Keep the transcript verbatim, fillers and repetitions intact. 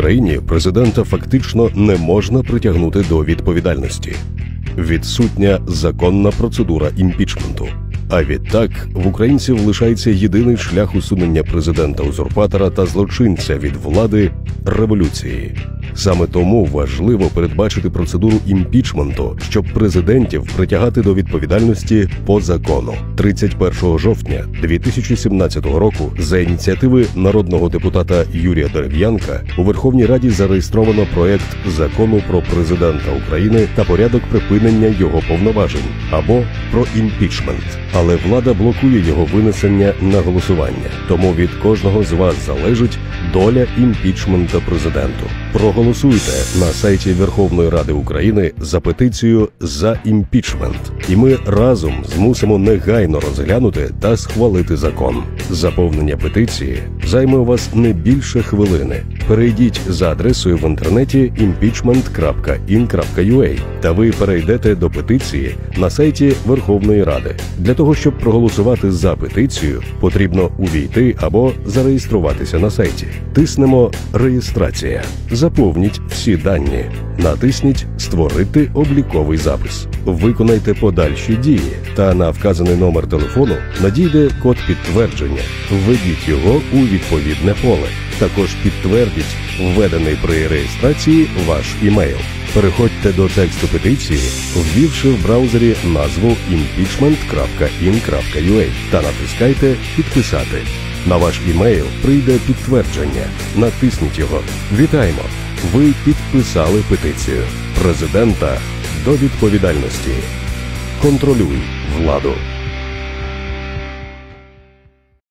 Україні президента фактично не можна притягнути до відповідальності. Відсутня законна процедура імпічменту. А відтак в українців лишається єдиний шлях усунення президента-узурпатора та злочинця від влади – революції. Саме тому важливо передбачити процедуру імпічменту, щоб президентів притягати до відповідальності по закону. тридцять першого жовтня дві тисячі сімнадцятого року за ініціативи народного депутата Юрія Дерев'янка у Верховній Раді зареєстровано проект Закону про президента України та порядок припинення його повноважень, або про імпічмент. Але влада блокує його винесення на голосування. Тому від кожного з вас залежить доля імпічмента президенту. Проголосуйте на сайті Верховної Ради України за петицію «За імпічмент». І ми разом змусимо негайно розглянути та схвалити закон. Заповнення петиції займе у вас не більше хвилини. Перейдіть за адресою в інтернеті імпічмент крапка ін крапка ю а та ви перейдете до петиції на сайті Верховної Ради. Для того, щоб проголосувати за петицію, потрібно увійти або зареєструватися на сайті. Тиснемо «Реєстрація». Заповніть всі дані. Натисніть «Створити обліковий запис». Виконайте подальші дії та на вказаний номер телефону надійде код підтвердження. Введіть його у відповідне поле. Також підтвердіть введений при реєстрації ваш імейл. Переходьте до тексту петиції, ввівши в браузері назву імпічмент крапка ін крапка ю а та натискайте «Підписати». На ваш імейл прийде підтвердження. Натисніть його. Вітаємо! Ви підписали петицію. Президента до відповідальності. Контролюй владу.